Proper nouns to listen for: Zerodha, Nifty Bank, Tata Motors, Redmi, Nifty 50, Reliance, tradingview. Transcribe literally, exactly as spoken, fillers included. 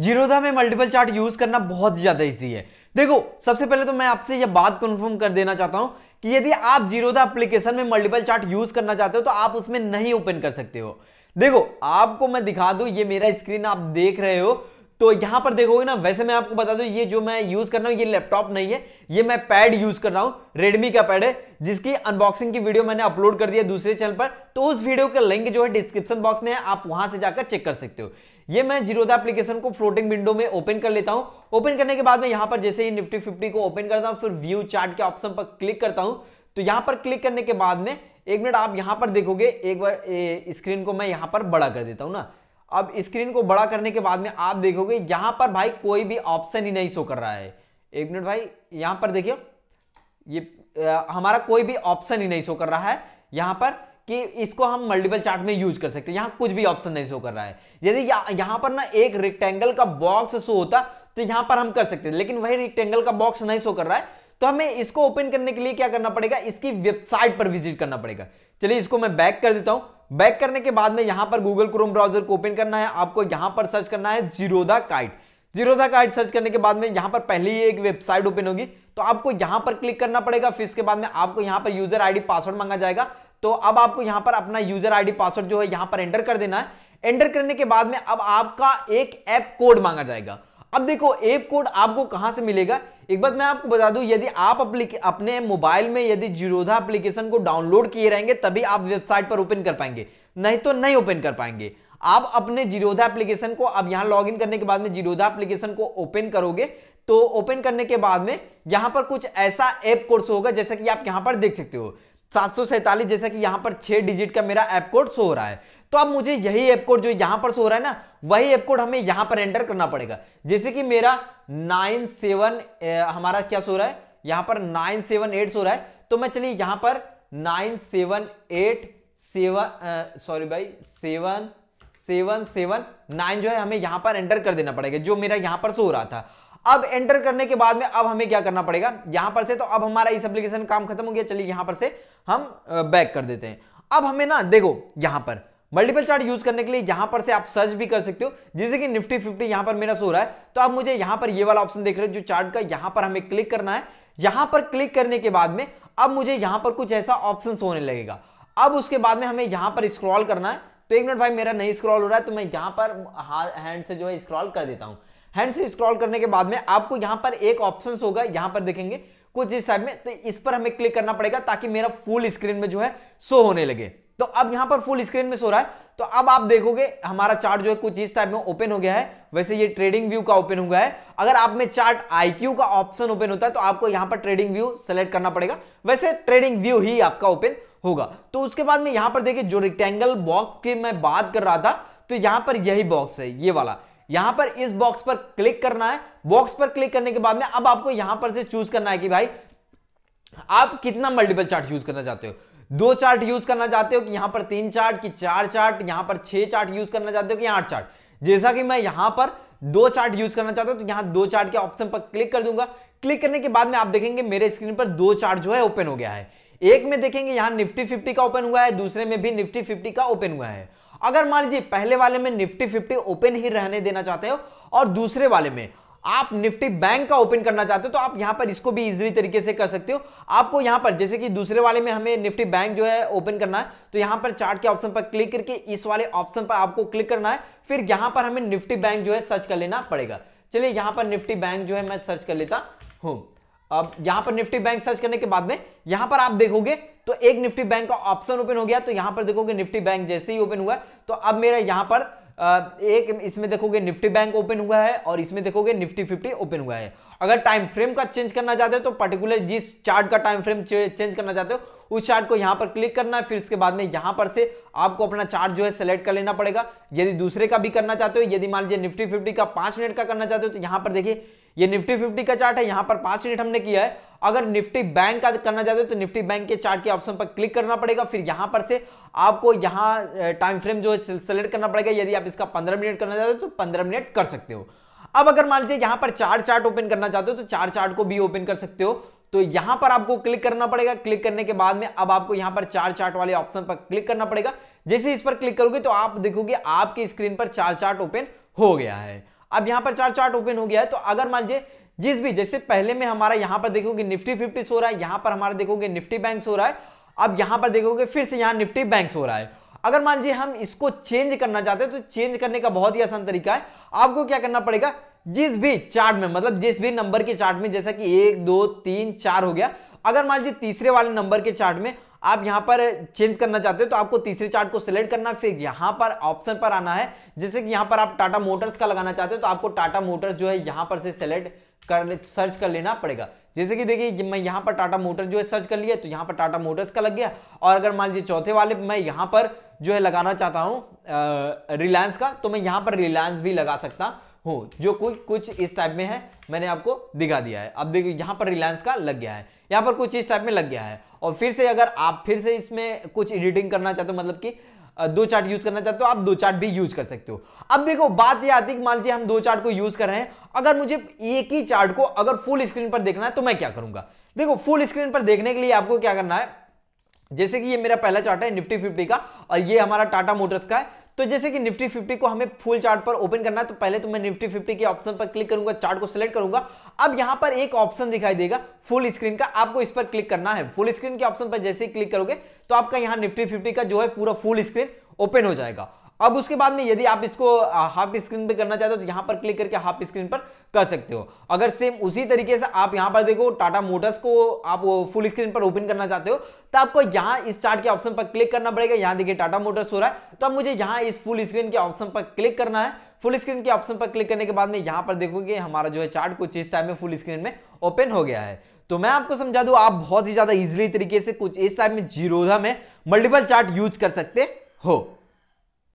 जीरोधा में multiple chart use करना बहुत ज्यादा इजी है। देखो, सबसे पहले तो मैं आपसे यह बात कंफर्म कर देना चाहता हूं कि यदि आप जीरोधा एप्लीकेशन में मल्टीपल चार्ट यूज करना चाहते हो तो आप उसमें नहीं ओपन कर सकते हो। देखो, आपको मैं दिखा दूं, ये मेरा स्क्रीन आप देख रहे हो तो यहां पर देखोगे ना। वैसे मैं आपको बता दूं, ये जो मैं यूज कर रहा हूं ये लैपटॉप नहीं है, ये मैं पैड यूज कर रहा हूं, रेडमी का पैड है, जिसकी अनबॉक्सिंग की वीडियो मैंने अपलोड कर दिया दूसरे चैनल पर। तो उस वीडियो का लिंक जो है डिस्क्रिप्शन बॉक्स में है, आप वहां से जाकर चेक कर सकते हो। ये मैं जीरोधा एप्लीकेशन को फ्लोटिंग विंडो में ओपन कर लेता हूं। ओपन करने के बाद में यहां पर जैसे ही निफ्टी फिफ्टी को ओपन करता हूं, फिर व्यू चार्ट के ऑप्शन पर क्लिक करता हूं। तो यहां पर क्लिक करने के बाद में एक मिनट आप यहां पर देखोगे, एक बार स्क्रीन को मैं यहां पर बड़ा कर देता हूं ना। अब स्क्रीन को बड़ा करने के बाद में आप देखोगे यहां पर भाई कोई भी ऑप्शन ही नहीं शो कर रहा है। एक मिनट भाई, यहां पर देखिए, ये आ, हमारा कोई भी ऑप्शन ही नहीं शो कर रहा है यहां पर कि इसको हम मल्टीपल चार्ट में यूज कर सकते हैं। यहां कुछ भी ऑप्शन नहीं शो कर रहा है। यदि यह, यहां पर ना एक रेक्टेंगल का बॉक्स शो होता तो यहां पर हम कर सकते हैं, लेकिन वही रेक्टेंगल का बॉक्स नहीं शो कर रहा है। तो हमें इसको ओपन करने के लिए क्या करना पड़ेगा, इसकी वेबसाइट पर विजिट करना पड़ेगा। चलिए, इसको मैं बैक कर देता हूं। बैक करने के बाद में यहां पर गूगल क्रोम ब्राउजर को ओपन करना है। आपको यहां पर सर्च करना है Zerodha Kite. Zerodha Kite search करने के बाद में यहां पर पहले ही एक वेबसाइट ओपन होगी, तो आपको यहां पर क्लिक करना पड़ेगा। फिर इसके बाद में आपको यहां पर यूजर आईडी पासवर्ड मांगा जाएगा। तो अब आपको यहां पर अपना यूजर आईडी पासवर्ड जो है यहां पर एंटर कर देना है। एंटर करने के बाद में अब आपका एक ऐप कोड मांगा जाएगा। अब देखो, ऐप कोड आपको कहां से मिलेगा, एक बात मैं आपको बता दूं, यदि आप अपने मोबाइल में यदि जीरोधा एप्लीकेशन को डाउनलोड किए रहेंगे तभी आप वेबसाइट पर ओपन कर पाएंगे, नहीं तो नहीं ओपन कर पाएंगे। आप अपने जीरोधा एप्लीकेशन को अब यहां लॉगिन करने के बाद में जीरोधा एप्लीकेशन को ओपन करोगे, तो ओपन करने के बाद में यहां पर कुछ ऐसा ऐप कोड शो होगा, जैसा कि आप यहां पर देख सकते हो सात सौ सैंतालीस, जैसा कि यहां पर छह डिजिट का मेरा ऐप कोड शो हो रहा है। तो अब मुझे यही ऐप कोड जो यहां पर शो हो रहा है ना, वही ऐप कोड हमें यहां पर एंटर करना पड़ेगा। जैसे कि मेरा नाइन सेवन हमारा क्या शो रहा है, यहां पर नाइन सेवन एट शो रहा है। तो मैं चलिए यहां पर nine seven eight seven sorry भाई सेवन सेवन सेवन नाइन जो है हमें यहां पर एंटर कर देना पड़ेगा, जो मेरा यहां पर शो हो रहा था। अब एंटर करने के बाद में अब हमें क्या करना पड़ेगा यहां पर से। तो अब हमारा इस एप्लीकेशन काम खत्म हो गया। चलिए यहां पर से हम बैक कर देते हैं। अब हमें ना देखो, यहां पर मल्टीपल चार्ट यूज करने के लिए यहां पर से आप सर्च भी कर सकते हो। जैसे कि निफ्टी फिफ्टी यहां पर मेरा शो रहा है, तो आप मुझे यहां पर ये वाला ऑप्शन देख रहे हो जो चार्ट का, यहां पर हमें क्लिक करना है। यहां पर क्लिक करने के बाद में अब मुझे यहां पर कुछ ऐसा ऑप्शन होने लगेगा। अब उसके बाद में हमें यहां पर स्क्रॉल करना है। तो एक मिनट भाई, मेरा नहीं स्क्रॉल हो रहा है, तो मैं यहां पर हैंड से जो है स्क्रॉल कर देता हूं। हैंड से स्क्रॉल करने के बाद में आपको यहां पर एक ऑप्शन होगा, यहां पर देखेंगे कुछ इस टाइप में, तो इस पर हमें क्लिक करना पड़ेगा ताकि मेरा फुल स्क्रीन में जो है शो होने लगे। तो अब यहां पर फुल स्क्रीन में शो रहा है। तो अब आप देखोगे हमारा चार्ट जो है कुछ इस टाइप में ओपन हो गया है। वैसे ये ट्रेडिंग व्यू का ओपन हुआ है। अगर आप में चार्ट आईक्यू का ऑप्शन ओपन होता है तो आपको यहां पर ट्रेडिंग व्यू सेलेक्ट करना पड़ेगा। वैसे ट्रेडिंग व्यू ही आपका ओपन होगा। तो उसके बाद में यहां पर देखिए, जो रेक्टेंगल बॉक्स की मैं बात कर रहा था, तो यहां पर यही बॉक्स है, ये वाला। यहां पर इस बॉक्स पर क्लिक करना है। बॉक्स पर क्लिक करने के बाद में अब आपको यहां पर से चूज करना है कि भाई आप कितना मल्टीपल चार्ट यूज करना चाहते हो। दो चार्ट यूज करना चाहते हो कि यहां पर तीन चार्ट, कि चार चार्ट, यहां पर छह चार्ट यूज करना चाहते हो कि आठ चार्ट। जैसा कि मैं यहां पर दो चार्ट यूज करना चाहता हूं, तो यहां दो चार्ट के ऑप्शन पर क्लिक कर दूंगा। क्लिक करने के बाद में आप देखेंगे मेरे स्क्रीन पर दो चार्ट जो है ओपन हो गया है। एक में देखेंगे यहां निफ्टी फिफ्टी का ओपन हुआ है, दूसरे में भी निफ्टी फिफ्टी का ओपन हुआ है। अगर मान लीजिए पहले वाले में निफ्टी फिफ्टी ओपन ही रहने देना चाहते हो और दूसरे वाले में आप निफ्टी बैंक का ओपन करना चाहते हो, तो आप यहां पर इसको भी इजीली तरीके से कर सकते हो। आपको यहां पर जैसे कि दूसरे वाले में हमें निफ्टी बैंक जो है ओपन करना है, तो यहां पर चार्ट के ऑप्शन पर क्लिक करके इस वाले ऑप्शन पर आपको क्लिक करना है। फिर यहां पर हमें निफ्टी बैंक जो है सर्च कर लेना पड़ेगा। चलिए यहां पर निफ्टी बैंक जो है मैं सर्च कर लेता हूं। अब यहां पर निफ्टी बैंक सर्च करने के बाद में यहां पर आप देखोगे तो एक निफ्टी बैंक का ऑप्शन ओपन हो गया। तो यहां पर देखोगे निफ्टी बैंक जैसे ही ओपन हुआ है, तो अब मेरा यहां पर एक इसमें देखोगे निफ्टी बैंक ओपन हुआ है और इसमें देखोगे निफ्टी फिफ्टी ओपन हुआ है। अगर टाइम फ्रेम का चेंज करना चाहते हो, तो पर्टिकुलर जिस चार्ट का टाइम फ्रेम चेंज करना चाहते हो उस चार्ट को यहां पर क्लिक करना है। फिर उसके बाद में यहां पर से आपको अपना चार्ट जो है सेलेक्ट कर लेना पड़ेगा। यदि दूसरे का भी करना चाहते हो, यदि मान लीजिए निफ्टी फिफ्टी का पांच मिनट का करना चाहते हो, तो यहां पर देखिए ये निफ्टी फिफ्टी का चार्ट है, यहां पर पांच मिनट हमने किया है। अगर निफ्टी बैंक का करना चाहते हो तो निफ्टी बैंक के चार्ट के ऑप्शन पर क्लिक करना पड़ेगा। फिर यहां पर से आपको यहां टाइम फ्रेम जो है सेलेक्ट करना पड़ेगा। यदि आप इसका पंद्रह मिनट करना चाहते हो तो पंद्रह मिनट कर सकते हो। अब अगर मान लीजिए यहां पर चार चार्ट ओपन करना चाहते हो तो चार चार्ट को भी ओपन कर सकते हो। तो यहां पर आपको क्लिक करना पड़ेगा। क्लिक करने के बाद में अब आपको यहां पर चार चार्ट वाले ऑप्शन पर क्लिक करना पड़ेगा। जैसे इस पर क्लिक करोगे तो आप देखोगे आपके स्क्रीन पर चार चार्ट ओपन हो गया है। अब यहाँ पर चार चार्ट ओपन हो गया है। तो अगर मान लीजिए जिस भी जैसे पहले में हमारा यहाँ पर देखोगे निफ्टी फिफ्टी सो रहा है, यहाँ पर हमारा देखोगे निफ्टी बैंक सो रहा है, अब यहाँ पर देखोगे फिर से यहाँ निफ्टी बैंक सो रहा है। अगर मान लीजिए हम इसको चेंज करना चाहते हैं तो चेंज करने का बहुत ही आसान तरीका है। आपको क्या करना पड़ेगा, जिस भी चार्ट में मतलब जिस भी नंबर के चार्ट में, जैसा कि एक दो तीन चार हो गया, अगर मान लीजिए तीसरे वाले नंबर के चार्ट में आप यहां पर चेंज करना चाहते हो तो आपको तीसरे चार्ट को सिलेक्ट करना, फिर यहां पर ऑप्शन पर आना है। जैसे कि यहां पर आप टाटा मोटर्स का लगाना चाहते हो तो आपको टाटा मोटर्स जो है यहां पर से सिलेक्ट कर सर्च कर लेना पड़ेगा। जैसे कि देखिए मैं यहां पर टाटा मोटर्स जो है सर्च कर लिया तो यहां पर टाटा मोटर्स का लग गया। और अगर मान लीजिए चौथे वाले मैं यहां पर जो है लगाना चाहता हूं रिलायंस का, तो मैं यहां पर रिलायंस भी लगा सकता हूं, जो कुछ कुछ इस टाइप में है, मैंने आपको दिखा दिया है। अब देखिए यहाँ पर रिलायंस का लग गया है, यहाँ पर कुछ इस टाइप में लग गया है। और फिर से अगर आप फिर से इसमें कुछ एडिटिंग करना चाहते हो, मतलब कि दो चार्ट यूज करना चाहते हो, आप दो चार्ट भी यूज कर सकते हो। अब देखो बात यह आती है कि मान लीजिए हम दो चार्ट को यूज कर रहे हैं, अगर मुझे एक ही चार्ट को अगर फुल स्क्रीन पर देखना है तो मैं क्या करूंगा। देखो फुल स्क्रीन पर देखने के लिए आपको क्या करना है, जैसे कि ये मेरा पहला चार्ट है निफ्टी फिफ्टी का और ये हमारा टाटा मोटर्स का है। तो जैसे कि निफ्टी फिफ्टी को हमें फुल चार्ट पर ओपन करना है तो पहले तो मैं निफ्टी फिफ्टी के ऑप्शन पर क्लिक करूंगा, चार्ट को सिलेक्ट करूंगा। अब यहां पर एक ऑप्शन दिखाई देगा फुल स्क्रीन का, आपको इस पर क्लिक करना है। फुल स्क्रीन के ऑप्शन पर जैसे ही क्लिक करोगे तो आपका यहाँ निफ्टी फिफ्टी का जो है पूरा फुल स्क्रीन ओपन हो जाएगा। अब उसके बाद में यदि आप इसको हाफ स्क्रीन पे करना चाहते हो तो यहां पर क्लिक करके हाफ स्क्रीन पर कर सकते हो। अगर सेम उसी तरीके से आप यहां पर देखो टाटा मोटर्स को आप फुल स्क्रीन पर ओपन करना चाहते हो तो आपको यहां इस चार्ट के ऑप्शन पर क्लिक करना पड़ेगा। यहां देखिए टाटा मोटर्स हो रहा है तो अब मुझे यहां इस फुल स्क्रीन के ऑप्शन पर क्लिक करना है। फुल स्क्रीन के ऑप्शन पर क्लिक करने के बाद में यहां पर देखोगे हमारा जो है चार्ट कुछ इस टाइप में फुल स्क्रीन में ओपन हो गया है। तो मैं आपको समझा दूं, आप बहुत ही ज्यादा इजिली तरीके से कुछ इस टाइप में जीरोधा में मल्टीपल चार्ट यूज कर सकते हो।